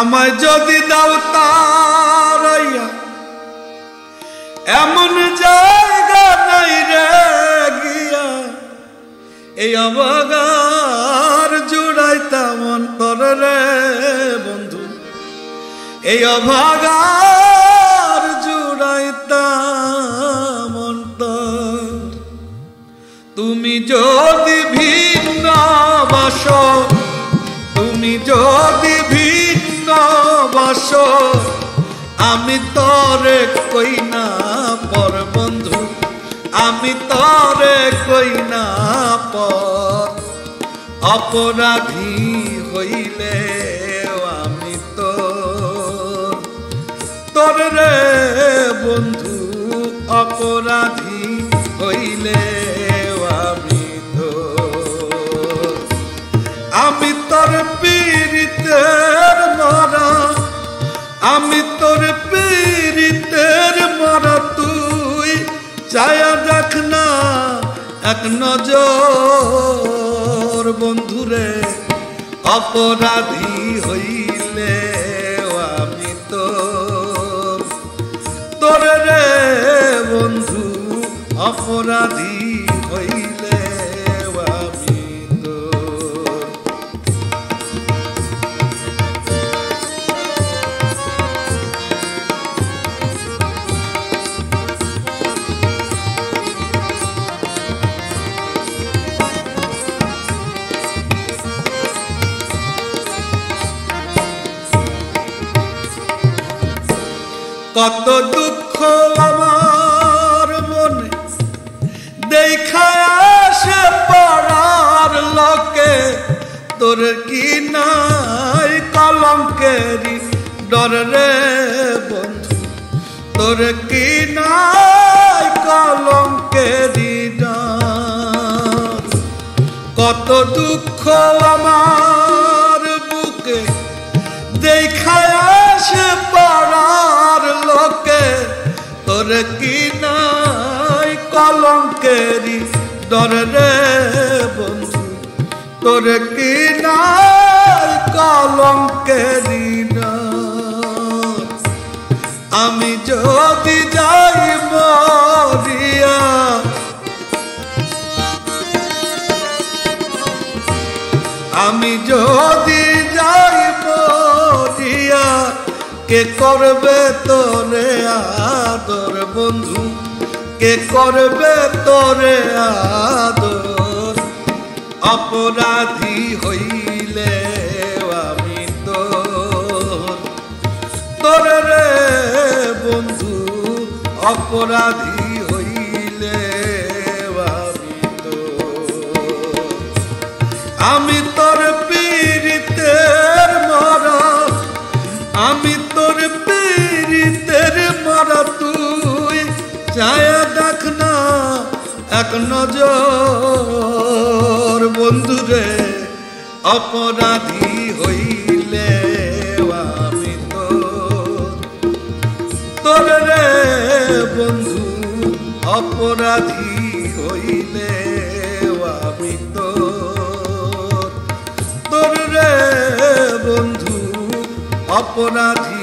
আমার যদি দাও তারাইয়া এমন জায়গা নাই রে গিয়া এই অভাগার জুড়াইতাম অন্তর রে বন্ধু এই অভাগার জুড়াইতাম অন্তর তুমি যদি ভিন্ন বাসো তুমি যদি ভিন্ন বাসো আমি তোরে কই না পর বন্ধু আমি তোরে কই না পর অপরাধী হইলে আমি তো তোরে বন্ধু অপরাধী হইলে আমি তো আমি তোর পীড়িতের মরা আমি তোর পীড়িতের মরা তুই চায়া দেখ না এক নজর বন্ধুরে অপরাধী হইলে আমি তো তোরে রে বন্ধু অপরাধী হইলে আমি তো কত দুঃখ আমার মনে দেখায় আসে পড়ার লোকে তোর কি নাই কলঙ্কেরি ডর রে বন্ধু তোর কি নাই কলঙ্কেরি ডর কত দুঃখ আমার বুকে দেখায় আসে পড়ার লোকে তোর কি নাই কলঙ্কেরি ডর রে বন্ধু তোর কি নাই কলঙ্কেরি ডর আমি যদি যাই মরিয়া আমি যদি যাই মরিয়া কে করবে তোরে আদর বন্ধু কে করবে তোরে আদর অপরাধী হইলে আমি তোরে রে বন্ধু অপরাধী হইলে আমি তো আমি তোর পীড়িতের মরা আমি তোর পীড়িতের মরা তুই চায়া দেখ না এক নজর বন্ধুরে অপরাধী হইলে আমি তোরে রে বন্ধু অপরাধী হইলে আমি তোরে রে বন্ধু अपराधी।